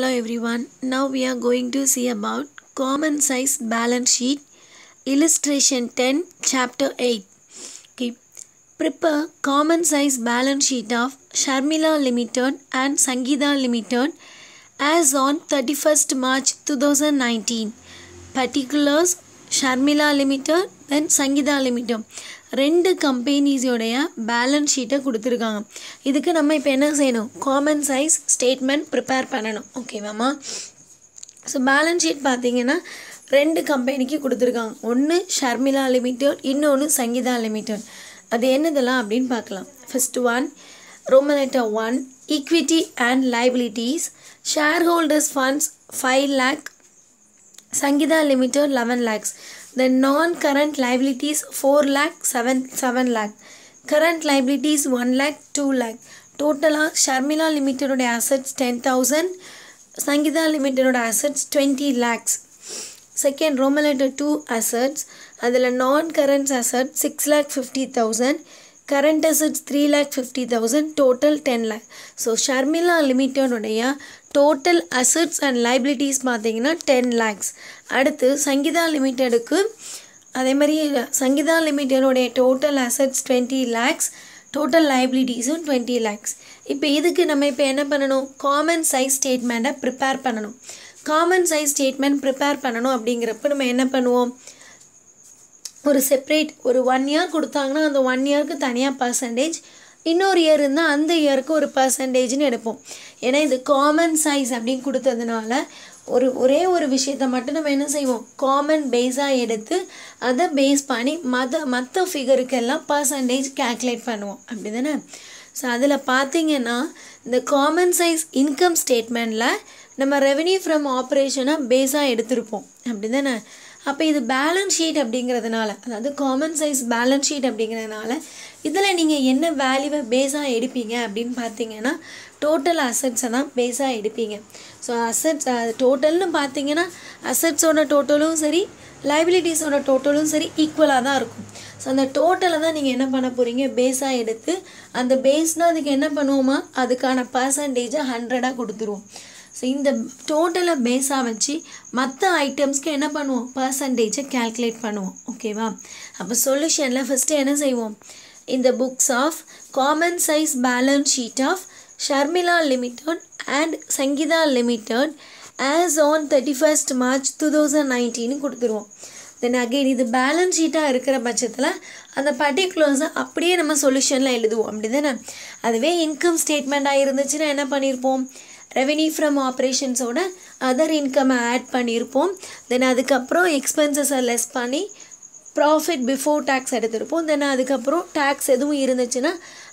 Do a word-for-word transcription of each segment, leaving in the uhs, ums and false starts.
Hello everyone, now we are going to see about common size balance sheet, illustration ten, chapter eight. Okay. Prepare common size balance sheet of Sharmila Limited and Sangeeta Limited as on thirty-first March two thousand nineteen. Particulars Sharmila Limited and Sangeeta Limited. ரெண்டு கம்பெனிஸோடைய balance ஷீட்டை கொடுத்துருக்காங்க. இதுக்கு நம்ம இப்போ என்ன செய்யணும், common size statement prepare பண்ணணும். ஓகேவாம்மா? So balance sheet பார்த்தீங்கன்னா ரெண்டு கம்பெனிக்கு கொடுத்துருக்காங்க. ஒன்று ஷர்மிளா லிமிடெட், இன்னொன்று சங்கீதா லிமிடெட். அது என்னதெல்லாம் அப்படின்னு பார்க்கலாம். First one, Roman letter one, equity and liabilities. Share holders funds five lakh, Sangeetha limited eleven lakhs. The non-current liabilities four lakh, seven lakh. Current liabilities one lakh, two lakh. Total Sharmila Limited assets ten thousand. Sangeeta Limited assets twenty lakhs. Second, Roman letter two assets. Adala non-current assets six lakh fifty thousand. Current assets three lakh fifty thousand. Total ten lakh. So Sharmila Limited உடைய total assets and liabilities பார்த்தீங்கன்னா ten lakhs. அடுத்து சங்கீதா லிமிட்டடுக்கு அதே மாதிரி Sangeetha லிமிட்டடோடைய total assets twenty lakhs, total liabilitiesும் twenty lakhs. இப்போ இதுக்கு நம்ம இப்போ என்ன பண்ணணும், common size statement-ஐ prepare பண்ணணும். common size statement prepare பண்ணணும் அப்படிங்கிறப்ப நம்ம என்ன பண்ணுவோம், ஒரு செப்பரேட் ஒரு ஒன் இயர் கொடுத்தாங்கன்னா அந்த ஒன் இயருக்கு தனியாக பர்சன்டேஜ், இன்னொரு இயர் இருந்தால் அந்த இயருக்கு ஒரு பர்சன்டேஜ்னு எடுப்போம். ஏன்னா இது காமன் சைஸ் அப்படின்னு கொடுத்ததுனால ஒரு ஒரே ஒரு விஷயத்தை மட்டும் நம்ம என்ன செய்வோம், காமன் பேஸாக எடுத்து அதை பேஸ் பண்ணி மத மற்ற ஃபிகருக்கெல்லாம் பர்சன்டேஜ் கேல்குலேட் பண்ணுவோம், அப்படி தானே? ஸோ அதில் பார்த்திங்கன்னா இந்த காமன் சைஸ் இன்கம் ஸ்டேட்மெண்ட்டில் நம்ம ரெவென்யூ ஃப்ரம் ஆப்ரேஷனாக பேஸாக எடுத்திருப்போம், அப்படி தானே? அப்போ இது பேலன்ஸ் ஷீட் அப்படிங்கிறதுனால, அதாவது காமன் சைஸ் பேலன்ஸ் ஷீட் அப்படிங்கிறதுனால இதில் நீங்கள் என்ன வேல்யூவை பேஸாக எடுப்பீங்க அப்படின்னு பார்த்தீங்கன்னா டோட்டல் அசட்ஸை தான் பேஸாக எடுப்பீங்க. ஸோ அசட்ஸ் டோட்டல்னு பார்த்தீங்கன்னா அசட்ஸோட டோட்டலும் சரி லைபிலிட்டிஸோட டோட்டலும் சரி ஈக்குவலாக தான் இருக்கும். ஸோ அந்த டோட்டலை தான் நீங்கள் என்ன பண்ண போகிறீங்க, பேஸாக எடுத்து அந்த பேஸ்னால் அதுக்கு என்ன பண்ணுவோமா, அதுக்கான பர்சன்டேஜை ஹண்ட்ரடாக கொடுத்துருவோம். ஸோ இந்த டோட்டலை பேஸாக வச்சு மற்ற ஐட்டம்ஸ்க்கு என்ன பண்ணுவோம், பர்சன்டேஜை கேல்குலேட் பண்ணுவோம். ஓகேவா? அப்போ சொல்யூஷனில் ஃபஸ்ட்டு என்ன செய்வோம், இந்த books of common size balance sheet of Sharmila limited and Sangeetha limited as on thirty-first March two thousand nineteen கொடுத்துருவோம். தென் அகெயின் இது பேலன்ஸ் ஷீட்டாக இருக்கிற பட்சத்தில் அந்த பர்டிகுலர்ஸை அப்படியே நம்ம சொல்யூஷனில் எழுதுவோம், அப்படி தானே? அதுவே இன்கம் ஸ்டேட்மெண்ட்டாக இருந்துச்சுன்னா என்ன பண்ணியிருப்போம், ரெவென்யூ ஃப்ரம் ஆப்ரேஷன்ஸோட அதர் இன்கம் ஆட் பண்ணியிருப்போம். தென் அதுக்கப்புறம் எக்ஸ்பென்சஸை லெஸ் பண்ணி ப்ராஃபிட் பிஃபோர் டேக்ஸ் எடுத்திருப்போம். தென் அதுக்கப்புறம் டேக்ஸ் எதுவும் இருந்துச்சுன்னா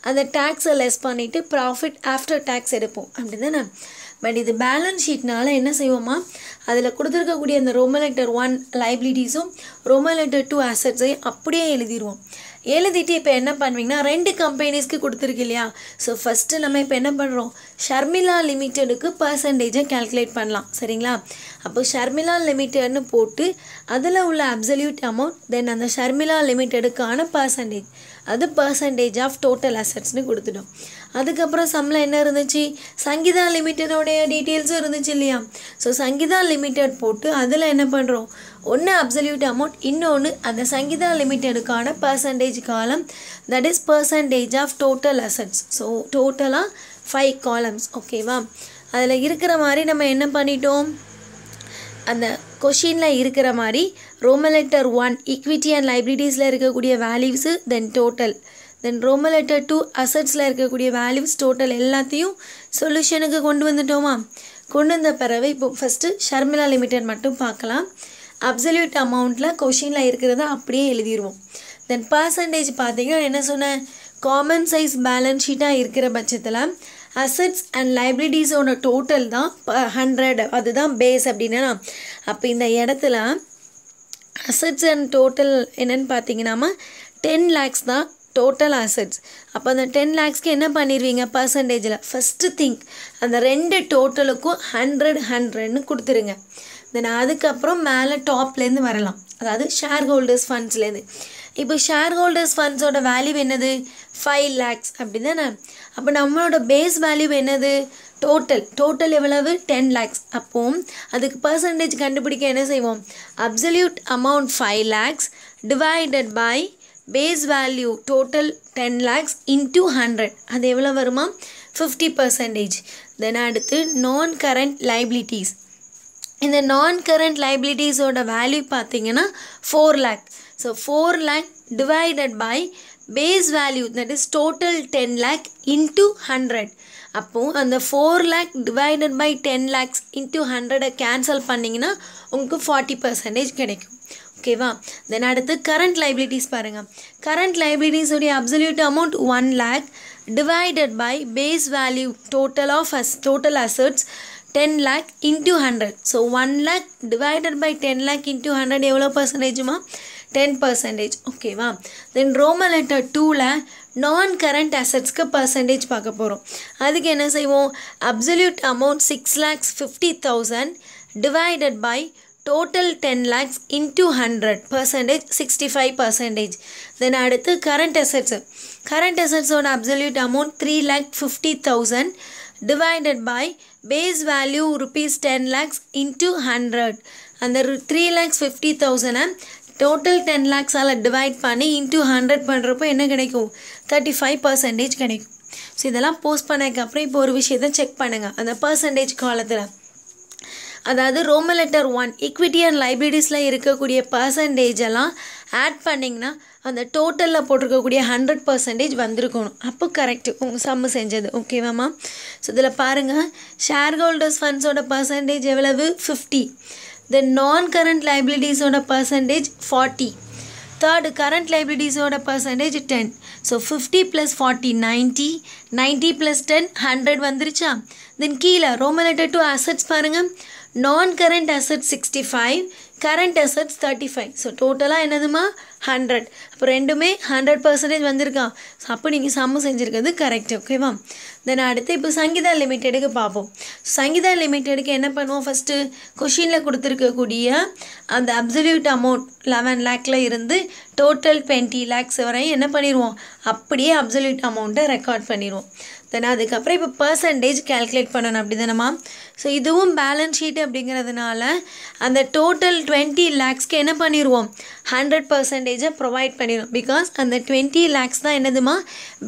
அந்த டேக்ஸை லெஸ் பண்ணிவிட்டு ப்ராஃபிட் ஆஃப்டர் டேக்ஸ் எடுப்போம், அப்படி தானே? பட் இது பேலன்ஸ் ஷீட்னால என்ன செய்வோமா, அதில் கொடுத்துருக்கக்கூடிய அந்த ரோமன் லெட்டர் ஒன் லைபிலிட்டிஸும் ரோமன் லெட்டர் டூ அசட்ஸையும் அப்படியே எழுதிடுவோம். எழுதிட்டு இப்போ என்ன பண்ணுவீங்கன்னா, ரெண்டு கம்பெனிஸ்க்கு கொடுத்துருக்கு இல்லையா, ஸோ ஃபஸ்ட்டு நம்ம இப்போ என்ன பண்ணுறோம், ஷர்மிளா லிமிட்டெடுக்கு பர்சன்டேஜை கேல்குலேட் பண்ணலாம், சரிங்களா? அப்போ ஷர்மிளா லிமிட்டெட்னு போட்டு அதில் உள்ள அப்சல்யூட் அமௌண்ட், தென் அந்த ஷர்மிளா லிமிட்டெடுக்கான பர்சன்டேஜ், அது பர்சன்டேஜ் ஆஃப் டோட்டல் அசட்ஸ்னு கொடுத்துட்டோம். அதுக்கப்புறம் சம்மில் என்ன இருந்துச்சு, சங்கீதா லிமிட்டடோடைய டீட்டெயில்ஸும் இருந்துச்சு இல்லையா, ஸோ சங்கீதா லிமிட்டெட் போட்டு அதில் என்ன பண்ணுறோம், ஒன்று அப்சல்யூட் அமௌண்ட், இன்னொன்று அந்த சங்கீதா லிமிட்டெடுக்கான percentage column, that is percentage of total assets. So டோட்டலாக ஃபைவ் காலம்ஸ். ஓகேவா? அதில் இருக்கிற மாதிரி நம்ம என்ன பண்ணிட்டோம், அந்த கொஷினில் இருக்கிற மாதிரி Roman letter one equity and லைபிலிட்டிஸில் இருக்கக்கூடிய values, then total, then Roman letter two அசட்ஸில் இருக்கக்கூடிய வேல்யூஸ், டோட்டல் எல்லாத்தையும் சொல்யூஷனுக்கு கொண்டு வந்துட்டோமா? கொண்டு வந்த பிறகு இப்போ ஃபஸ்ட்டு ஷர்மிளா லிமிடெட் மட்டும் பார்க்கலாம். அப்சல்யூட் அமௌண்ட்டில் கொஷினில் இருக்கிறத அப்படியே எழுதிடுவோம். தென் பர்சன்டேஜ் பார்த்தீங்கன்னா என்ன சொன்னேன், காமன் சைஸ் பேலன்ஸ் ஷீட்டாக இருக்கிற பட்சத்தில் அசட்ஸ் அண்ட் லைபிலிட்டிஸோட டோட்டல் தான் ஹண்ட்ரட், அதுதான் பேஸ் அப்படின்னா. அப்போ இந்த இடத்துல அசட்ஸ் அண்ட் டோட்டல் என்னென்னு பார்த்தீங்கன்னாமா டென் லேக்ஸ் தான் டோட்டல் அசட்ஸ். அப்போ அந்த டென் லேக்ஸ்க்கு என்ன பண்ணிடுவீங்க, பர்சன்டேஜில் ஃபஸ்ட்டு திங்க் அந்த ரெண்டு டோட்டலுக்கும் ஹண்ட்ரட் ஹண்ட்ரட்னு கொடுத்துருங்க. தென் அதுக்கப்புறம் மேலே டாப்லேருந்து வரலாம், அதாவது ஷேர் ஹோல்டர்ஸ் ஃபண்ட்ஸ்லேருந்து. இப்போ ஷேர் ஹோல்டர்ஸ் ஃபண்ட்ஸோட வேல்யூ என்னது, ஃபைவ் லேக்ஸ், அப்படி தானே? அப்போ நம்மளோட பேஸ் வேல்யூ என்னது, टोटल टोटल एव्वलवु टेन lakhs அப்போ அதுக்கு percentage கண்டுபிடிக்க என்ன செய்வோம் absolute amount five lakhs divided by base value total ten lakhs into one hundred அது எவ்வளவு வருமா fifty percentage then அடுத்து non current liabilities இந்த non current liabilities ஓட value பாத்தீங்கன்னா four lakh so four lakh divided by base value that is total ten lakh into one hundred அப்போ அந்த four lakh divided by ten lakhs into one hundred cancel பண்ணீங்கன்னா உங்களுக்கு forty percentage கிடைக்கும் ओकेवा then அடுத்து current liabilities பாருங்க current liabilities உடைய absolute amount one lakh divided by base value total of as total assets ten lakh into one hundred so one lakh divided by ten lakh into one hundred எவ்வளவு percentage மா ten percentage ओकेवा then Roman letter two lakh non current assets का percentage पाक पोरों அதுக்கு என்ன செய்வோம் absolute amount six lakhs fifty thousand divided by total ten lakhs into one hundred percentage sixty-five percentage then அடுத்து current assets current assets ஓட absolute amount three lakh fifty thousand divided by base value rupees ten lakhs into one hundred அந்த three lakhs fifty thousand total ten lakhs ஆல divide பண்ணி into one hundred பண்றப்போ என்ன கிடைக்கும் thirty-five percentage கிடைக்கும் so இதெல்லாம் post பண்ணதுக்கு அப்புறம் இப்போ ஒரு விஷயத்தை செக் பண்ணுங்க அந்த percentage காலத்துல அதாவது Roman letter one equity and liabilities-ல இருக்கக்கூடிய percentage எல்லாம் ஆட் பண்ணீங்கனா அந்த டோட்டல்ல போட்டுருக்கக்கூடிய one hundred percentage வந்திருக்கணும் அப்ப கரெக்ட் உங்க சம் செஞ்சது ஓகேவாமா சோ இதல பாருங்க shareholders funds ஓட percentage எவ்வளவு fifty the non current liabilities oda percentage forty third current liabilities oda percentage ten so fifty plus forty ninety ninety plus ten one hundred vandricha then keela roman letter two assets parunga non current assets sixty-five current assets thirty-five so total ah enaduma one hundred appo rendume one hundred percentage vandirukka so appo neenga sum senjirukadhu correct okay va then adutha ipo sangeeta limited ku paapom sangeeta limited ku enna panuvom first question la kuduthirukkudiya and absolute amount eleven lakh la irundhu total twenty lakhs varai enna paniruvom appadiye absolute amount ah record paniruvom then adukku appo ipo percentage calculate pananum appadidhanama so idhuvum balance sheet அப்படிங்கிறதுனால அந்த total twenty lakhs க்கு என்ன பண்ணிருவோம் one hundred percentage provide பண்ணிரோம் because அந்த twenty lakhs தான் என்னதுமா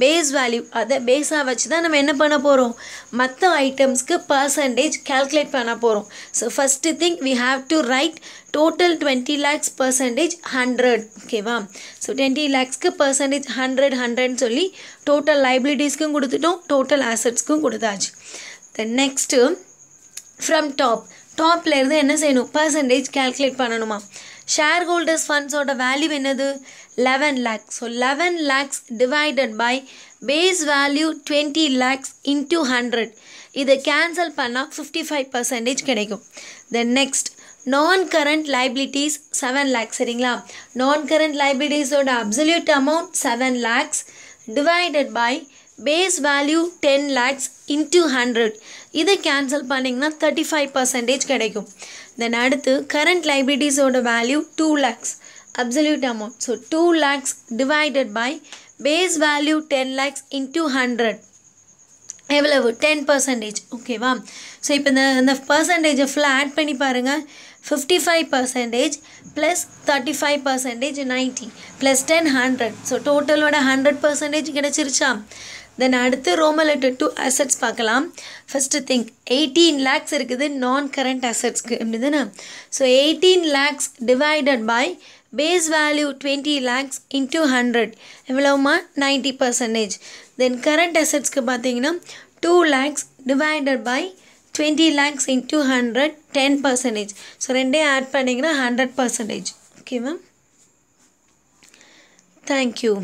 base value அத பேஸா வச்சு தான் நம்ம என்ன பண்ண போறோம் மத்த ஐட்டम्स க்கு percentage கால்குலேட் பண்ண போறோம் so first thing we have to write total twenty lakhs percentage one hundred ஓகேவா so twenty lakhs க்கு percentage one hundred one hundred ன்னு சொல்லி total liabilities க்கு கொடுத்துட்டோம் total assets க்கு கொடுத்தாச்சு then next from top top la irundha enna seyanu percentage calculate pananuma shareholders funds oda value enadhu eleven lakhs so eleven lakhs divided by base value twenty lakhs into one hundred idu cancel panna fifty-five percentage kedaikum then next non current liabilities seven lakhs seringla non current liabilities oda absolute amount seven lakhs divided by base value ten lakhs into one hundred इधर cancel पनेंगना thirty-five percentage करेगो। Then आड़तु current liabilities ओड value two lakhs absolute amount so two lakhs divided by base value ten lakhs into one hundred एवलवो ten percentage okay वाम। So इपन the percentage flat पनी पारेंगा fifty-five percentage plus thirty-five percentage ninety plus ten one hundred so total ओड one hundred percentage करेचिर्चा। then அடுத்து Roman letter two assets பார்க்கலாம் first thing eighteen lakhs இருக்குது non current assets க்கு அப்படிதானே so eighteen lakhs divided by base value twenty lakhs into one hundred எவ்வளவுமா ninety percentage then current assets க்கு பாத்தீங்கன்னா two lakhs divided by twenty lakhs into one hundred ten percentage so ரெண்டே add பண்ணீங்கன்னா one hundred percentage ஓகேவா thank you